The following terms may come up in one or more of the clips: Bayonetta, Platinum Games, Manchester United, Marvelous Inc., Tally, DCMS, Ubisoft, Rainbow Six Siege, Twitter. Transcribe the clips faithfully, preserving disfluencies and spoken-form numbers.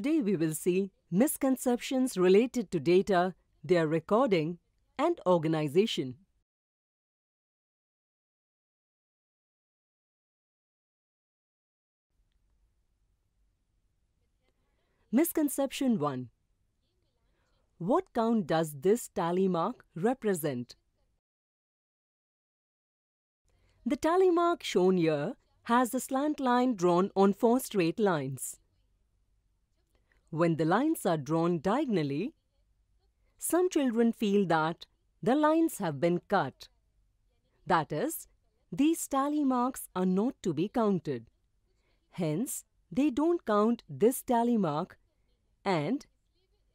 Today we will see misconceptions related to data, their recording, and organization. Misconception one. What count does this tally mark represent? The tally mark shown here has a slant line drawn on four straight lines. When the lines are drawn diagonally, some children feel that the lines have been cut. That is, these tally marks are not to be counted. Hence, they don't count this tally mark and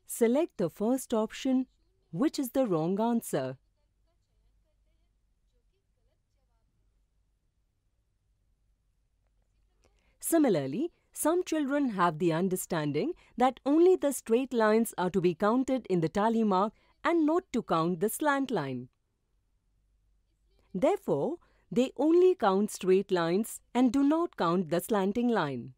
select the first option, which is the wrong answer. Similarly, some children have the understanding that only the straight lines are to be counted in the tally mark and not to count the slant line. Therefore, they only count straight lines and do not count the slanting line.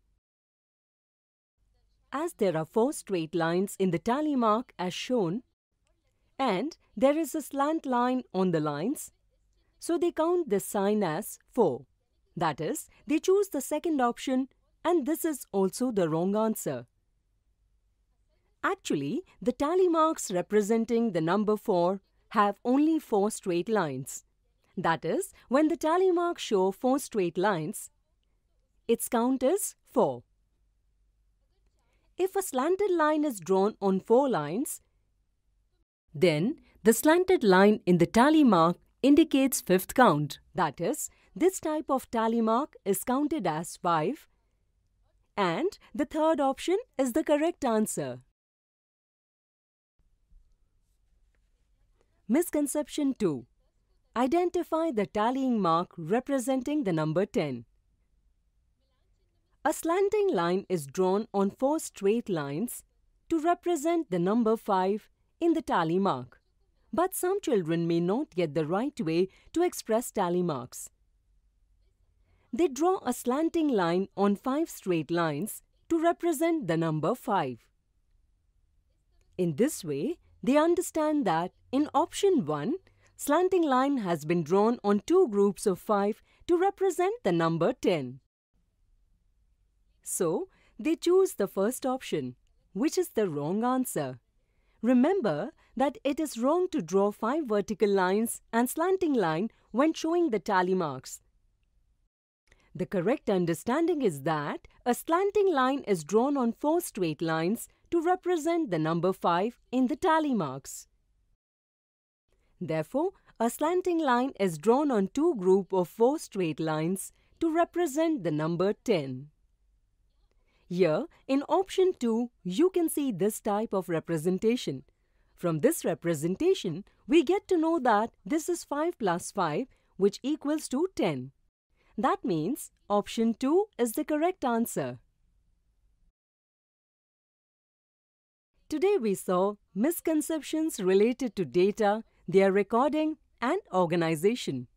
As there are four straight lines in the tally mark as shown, and there is a slant line on the lines, so they count this sign as four. That is, they choose the second option, and this is also the wrong answer. Actually, the tally marks representing the number four have only four straight lines. That is, when the tally marks show four straight lines, its count is four. If a slanted line is drawn on four lines, then the slanted line in the tally mark indicates fifth count. That is, this type of tally mark is counted as five. And the third option is the correct answer. Misconception two. Identify the tallying mark representing the number ten. A slanting line is drawn on four straight lines to represent the number five in the tally mark. But some children may not get the right way to express tally marks. They draw a slanting line on five straight lines to represent the number five. In this way, they understand that in option one, slanting line has been drawn on two groups of five to represent the number ten. So, they choose the first option, which is the wrong answer. Remember that it is wrong to draw five vertical lines and slanting line when showing the tally marks. The correct understanding is that a slanting line is drawn on four straight lines to represent the number five in the tally marks. Therefore, a slanting line is drawn on two groups of four straight lines to represent the number ten. Here, in option two, you can see this type of representation. From this representation, we get to know that this is five plus five, which equals to ten. That means option two is the correct answer. Today we saw misconceptions related to data, their recording, and organization.